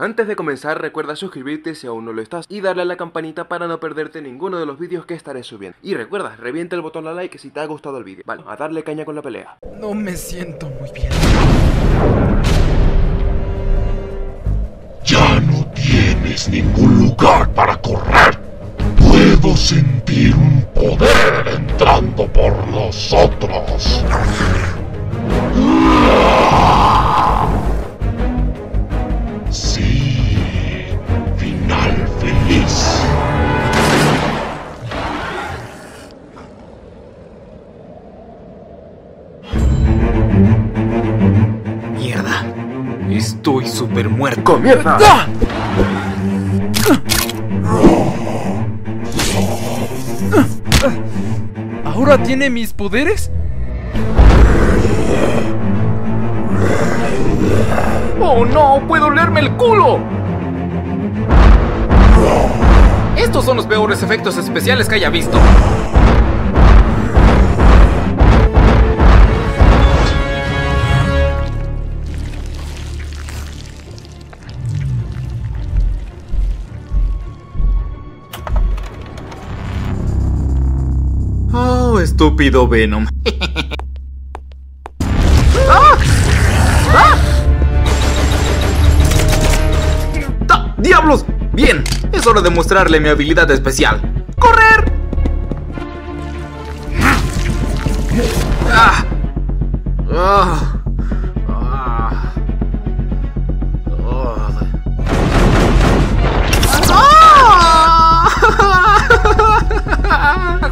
Antes de comenzar, recuerda suscribirte si aún no lo estás y darle a la campanita para no perderte ninguno de los vídeos que estaré subiendo. Y recuerda, revienta el botón a like si te ha gustado el vídeo. Vale, a darle caña con la pelea. No me siento muy bien. Ya no tienes ningún lugar para correr. Puedo sentir un poder entrando por nosotros. Mierda, estoy súper muerto. ¡Comienza! ¿Ahora tiene mis poderes? ¡Oh no! ¡Puedo olerme el culo! Estos son los peores efectos especiales que haya visto. Oh, estúpido Venom. ¡Ah! ¡Ah! ¡Diablos! Bien, es hora de mostrarle mi habilidad especial. ¡Correr! ¡Ah! ¡Ah!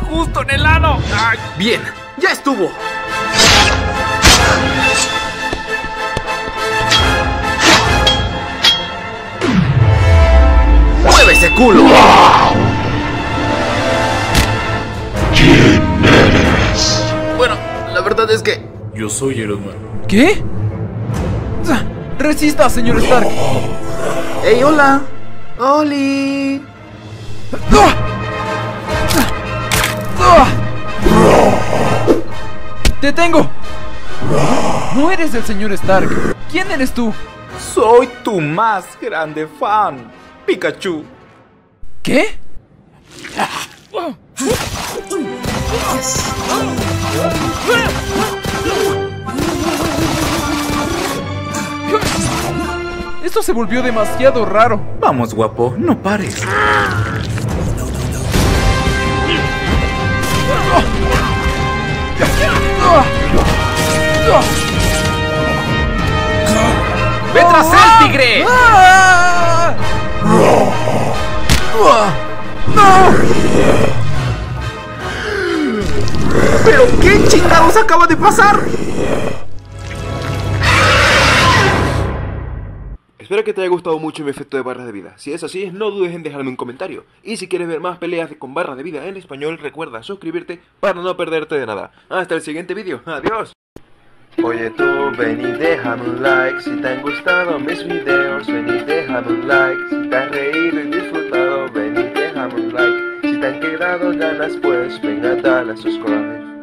¡Justo en el lado! Ay, bien, ya estuvo. ¡Mueve ese culo! ¡Wow! ¿Quién eres? Bueno, la verdad es que... yo soy Herodman. ¿Qué? ¡Resista, señor Stark! ¡Hey, hola! ¡Oli! ¡Ah! ¡Te tengo! No eres el señor Stark. ¿Quién eres tú? Soy tu más grande fan, Pikachu. ¿Qué? Esto se volvió demasiado raro. Vamos, guapo, no pares. ¡Ve tras él, tigre! ¡No! ¿Pero qué chingados acaba de pasar? Espero que te haya gustado mucho mi efecto de barras de vida. Si es así, no dudes en dejarme un comentario. Y si quieres ver más peleas con barras de vida en español, recuerda suscribirte para no perderte de nada. Hasta el siguiente vídeo. Adiós. Oye tú, ven y déjame un like si te han gustado mis videos. Ven y déjame un like si te has reído y disfrutado. Ven y déjame un like si te han quedado ganas, pues ven a darle a suscribirte.